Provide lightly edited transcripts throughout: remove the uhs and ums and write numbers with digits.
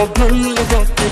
وبلغتك.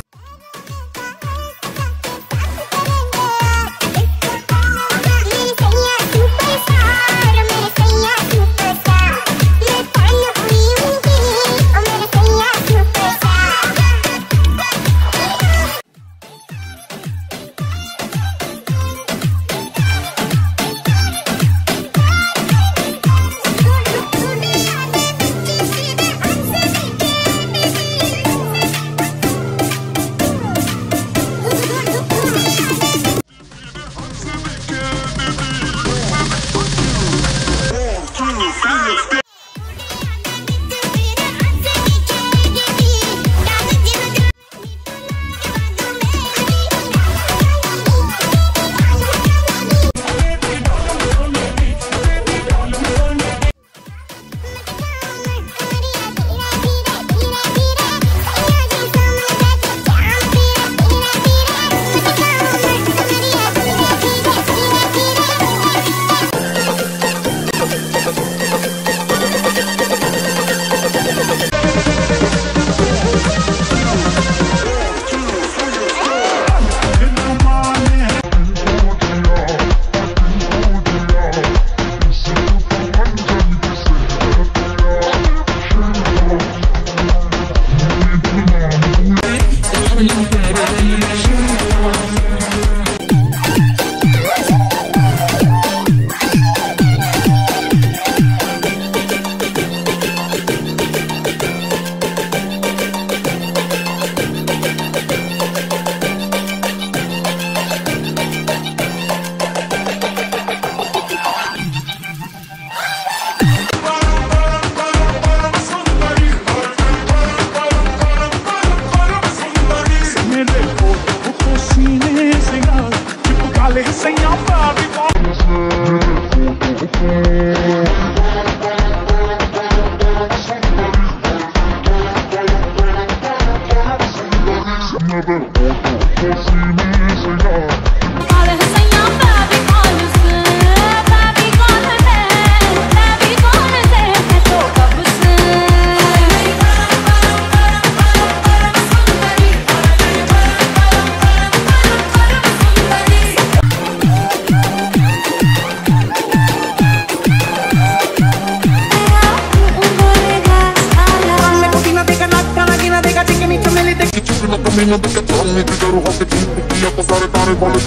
أنا بكتب أمي تجارو غصب مني بصاري تاني بالي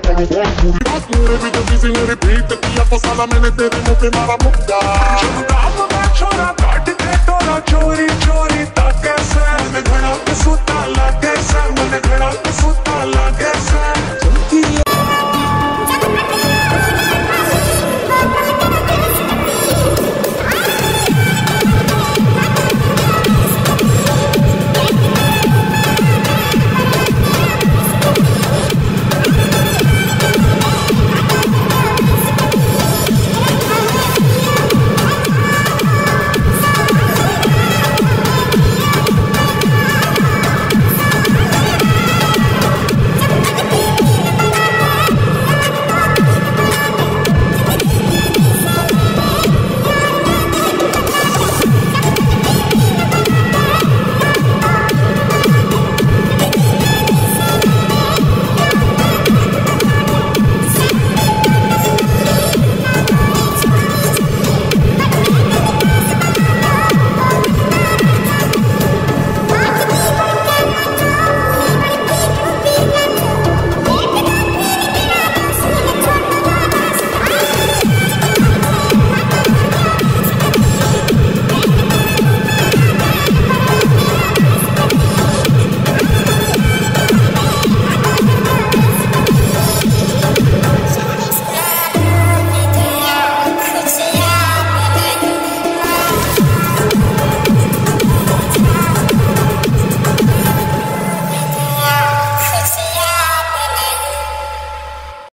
كلي كلي يوم كا.